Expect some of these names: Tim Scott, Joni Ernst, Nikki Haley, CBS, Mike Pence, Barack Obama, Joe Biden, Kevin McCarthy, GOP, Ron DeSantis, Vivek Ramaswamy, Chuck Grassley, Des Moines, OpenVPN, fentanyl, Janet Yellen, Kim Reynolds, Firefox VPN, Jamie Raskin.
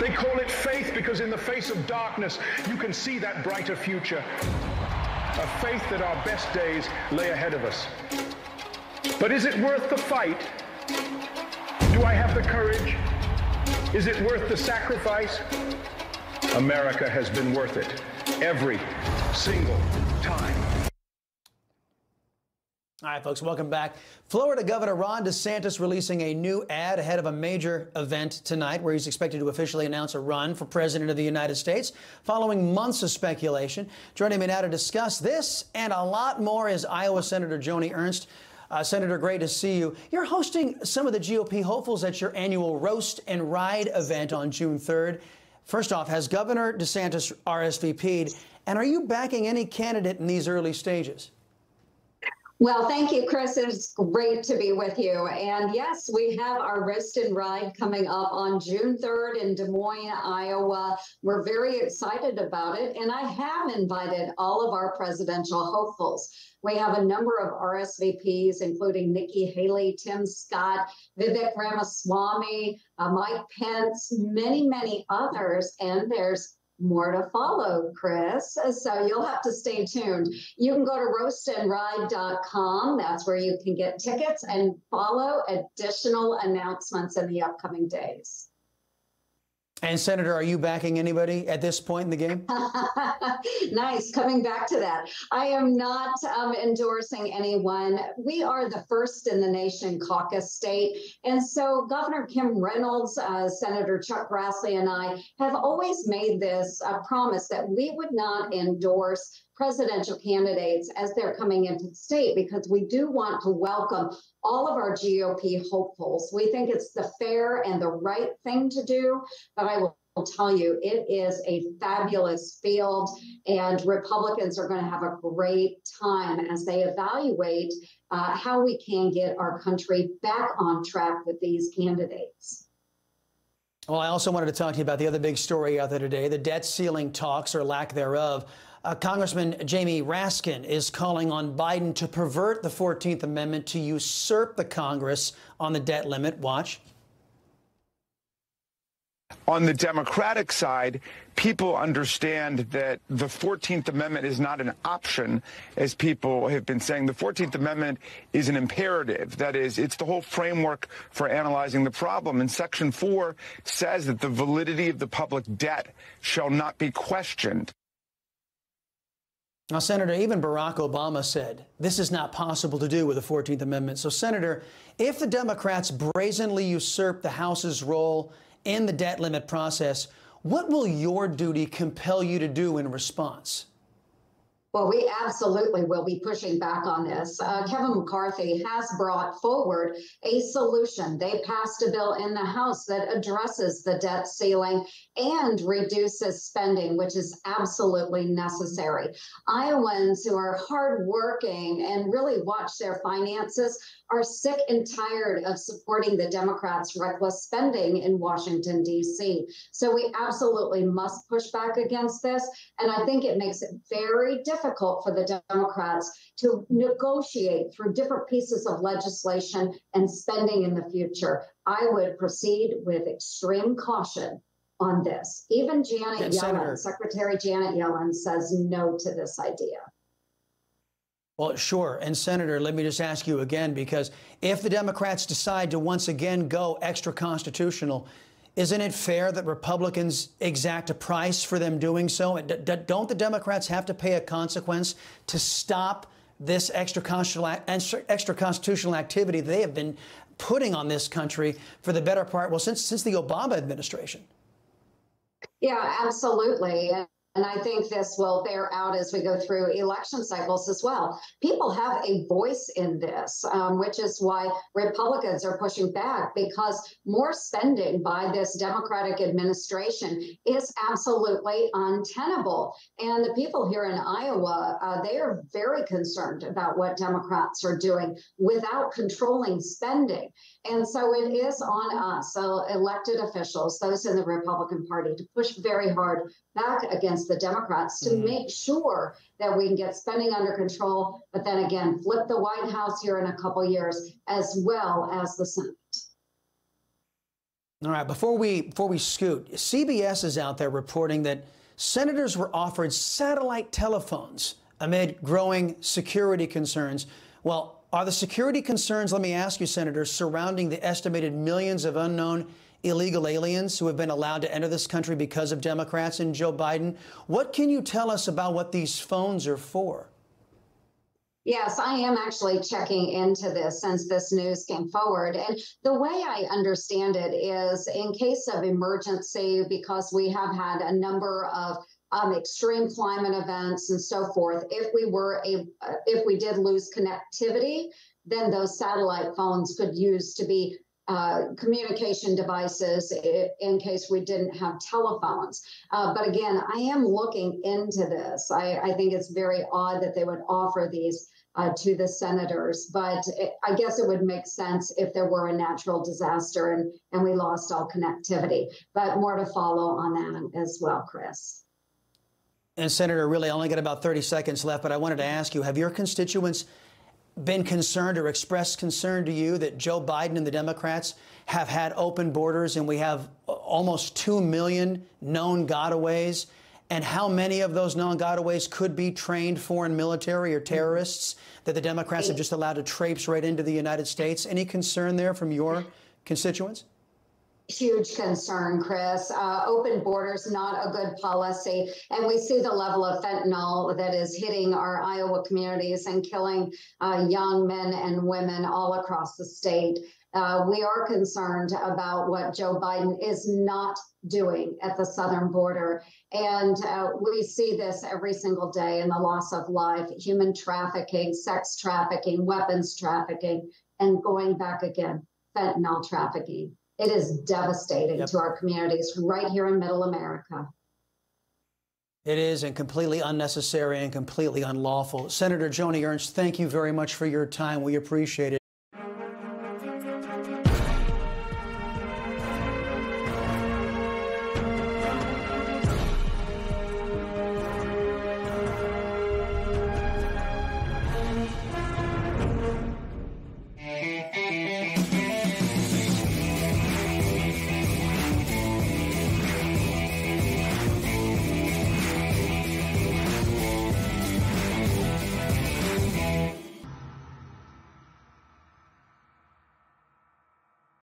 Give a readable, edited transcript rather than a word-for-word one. They call it faith because in the face of darkness, you can see that brighter future. A faith that our best days lay ahead of us. But is it worth the fight? Do I have the courage? Is it worth the sacrifice? America has been worth it every single time. All right, folks, welcome back. Florida Governor Ron DeSantis releasing a new ad ahead of a major event tonight where he's expected to officially announce a run for president of the United States following months of speculation. Joining me now to discuss this and a lot more is Iowa Senator Joni Ernst. Senator, great to see you. You're hosting some of the GOP hopefuls at your annual Roast and Ride event on June 3rd. First off, has Governor DeSantis RSVP'd, and are you backing any candidate in these early stages? Well, thank you, Chris. It's great to be with you. And yes, we have our Roast and Ride coming up on June 3rd in Des Moines, Iowa. We're very excited about it. And I have invited all of our presidential hopefuls. We have a number of RSVPs, including Nikki Haley, Tim Scott, Vivek Ramaswamy, Mike Pence, many, many others. And there's more to follow, Chris, so you'll have to stay tuned. You can go to roastandride.com. That's where you can get tickets and follow additional announcements in the upcoming days. And, Senator, are you backing anybody at this point in the game? Nice. Coming back to that. I am not endorsing anyone. We are the first in the nation caucus state. And so Governor Kim Reynolds, Senator Chuck Grassley, and I have always made this promise that we would not endorse presidential candidates as they're coming into the state, because we do want to welcome all of our GOP hopefuls. We think it's the fair and the right thing to do, but I will tell you, it is a fabulous field, and Republicans are going to have a great time as they evaluate how we can get our country back on track with these candidates. Well, I also wanted to talk to you about the other big story out there today, the debt ceiling talks or lack thereof. Congressman Jamie Raskin is calling on Biden to pervert the 14th Amendment to usurp the Congress on the debt limit. Watch. On the Democratic side, people understand that the 14th Amendment is not an option, as people have been saying. The 14th Amendment is an imperative. That is, it's the whole framework for analyzing the problem. And Section 4 says that the validity of the public debt shall not be questioned. Now, Senator, even Barack Obama said this is not possible to do with the 14th Amendment. So, Senator, if the Democrats brazenly usurp the House's role in the debt limit process, what will your duty compel you to do in response? Well, we absolutely will be pushing back on this. Kevin McCarthy has brought forward a solution. They passed a bill in the House that addresses the debt ceiling and reduces spending, which is absolutely necessary. Iowans who are hardworking and really watch their finances are sick and tired of supporting the Democrats' reckless spending in Washington, D.C. So we absolutely must push back against this. And I think it makes it very difficult for the Democrats to negotiate through different pieces of legislation and spending in the future. I would proceed with extreme caution on this. Even Janet Yellen, Senator. Secretary Janet Yellen, says no to this idea. Well, sure. And, Senator, let me just ask you again, because if the Democrats decide to once again go extra constitutional, isn't it fair that Republicans exact a price for them doing so? And don't the Democrats have to pay a consequence to stop this extra constitutional activity they have been putting on this country for the better part, well, since the Obama administration? Yeah, absolutely. And I think this will bear out as we go through election cycles as well. People have a voice in this, which is why Republicans are pushing back, because more spending by this Democratic administration is absolutely untenable. And the people here in Iowa, they are very concerned about what Democrats are doing without controlling spending. And so it is on us, elected officials, those in the Republican Party, to push very hard back against the Democrats to make sure that we can get spending under control, but then again, flip the White House here in a couple years, as well as the Senate. All right, before we scoot, CBS is out there reporting that senators were offered satellite telephones amid growing security concerns. Well, are the security concerns, let me ask you, Senator, surrounding the estimated millions of unknown illegal aliens who have been allowed to enter this country because of Democrats and Joe Biden? What can you tell us about what these phones are for? Yes, I am actually checking into this since this news came forward. And the way I understand it is in case of emergency, because we have had a number of extreme climate events and so forth, if we did lose connectivity, then those satellite phones could use to be communication devices in case we didn't have telephones. But again, I am looking into this. I think it's very odd that they would offer these to the senators, but I guess it would make sense if there were a natural disaster and we lost all connectivity. But more to follow on that as well, Chris. And Senator, really, I only got about 30 seconds left, but I wanted to ask you, have your constituents been concerned or expressed concern to you that Joe Biden and the Democrats have had open borders and we have almost 2 million known gotaways? And how many of those known gotaways could be trained foreign military or terrorists that the Democrats have just allowed to traipse right into the United States? Any concern there from your constituents? Huge concern, Chris. Open borders, not a good policy. And we see the level of fentanyl that is hitting our Iowa communities and killing young men and women all across the state. We are concerned about what Joe Biden is not doing at the southern border. And we see this every single day in the loss of life, human trafficking, sex trafficking, weapons trafficking, and going back again, fentanyl trafficking. It is devastating to our communities right here in Middle America. It is, and completely unnecessary and completely unlawful. Senator Joni Ernst, thank you very much for your time. We appreciate it.